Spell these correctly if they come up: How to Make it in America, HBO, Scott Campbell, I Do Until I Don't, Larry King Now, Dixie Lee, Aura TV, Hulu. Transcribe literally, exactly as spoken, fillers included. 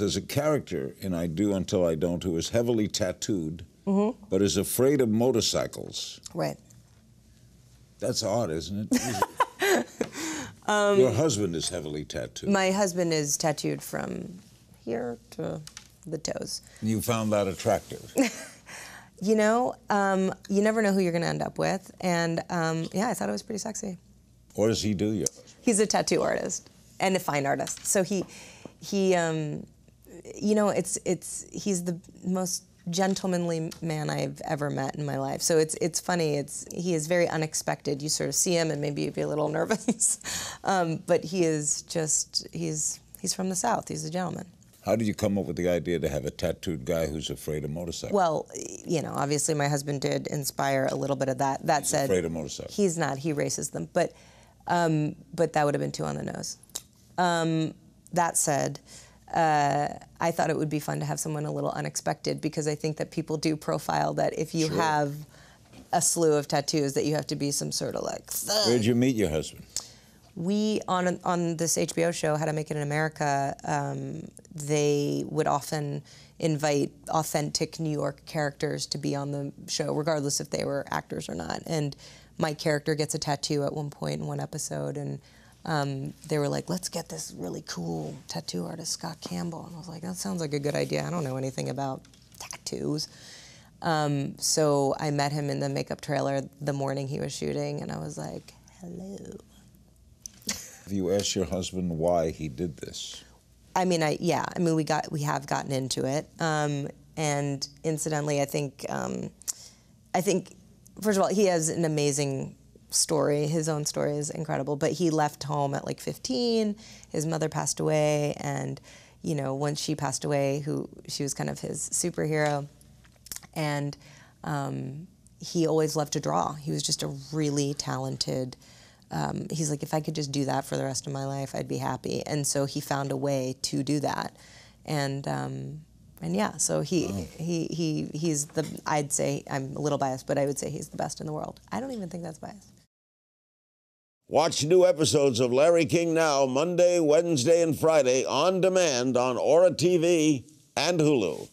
There's a character in I Do Until I Don't who is heavily tattooed, mm-hmm. but is afraid of motorcycles. Right. That's odd, isn't it? um, Your husband is heavily tattooed. My husband is tattooed from here to the toes. You found that attractive? You know, um, you never know who you're going to end up with. And um, yeah, I thought it was pretty sexy. What does he do, your husband? He's a tattoo artist and a fine artist. So he, he, um, you know, it's it's he's the most gentlemanly man I've ever met in my life. So it's it's funny. It's he is very unexpected. You sort of see him and maybe you'd be a little nervous, um, but he is just he's he's from the South. He's a gentleman. How did you come up with the idea to have a tattooed guy who's afraid of motorcycles? Well, you know, obviously my husband did inspire a little bit of that. That he's said, afraid of motorcycles. He's not. He races them, but um, but that would have been too on the nose. Um, that said, uh, I thought it would be fun to have someone a little unexpected because I think that people do profile that if you sure. have a slew of tattoos that you have to be some sort of like. Thug. Where'd you meet your husband? We, on on this H B O show, How to Make It in America, um, they would often invite authentic New York characters to be on the show, regardless if they were actors or not. And my character gets a tattoo at one point in one episode, and um, they were like, let's get this really cool tattoo artist, Scott Campbell. And I was like, that sounds like a good idea. I don't know anything about tattoos. Um, so I met him in the makeup trailer the morning he was shooting, and I was like, hello. Have you asked your husband why he did this? I mean, I yeah. I mean, we got we have gotten into it, um, and incidentally, I think um, I think first of all, he has an amazing story. His own story is incredible. But he left home at like fifteen. His mother passed away, and you know, once she passed away, who she was kind of his superhero, and um, he always loved to draw. He was just a really talented. Um, he's like, if I could just do that for the rest of my life, I'd be happy. And so he found a way to do that, and um, and yeah, so he oh. he he he's the I'd say I'm a little biased, but I would say he's the best in the world. I don't even think that's biased. Watch new episodes of Larry King Now Monday, Wednesday, and Friday on demand on Aura T V and Hulu.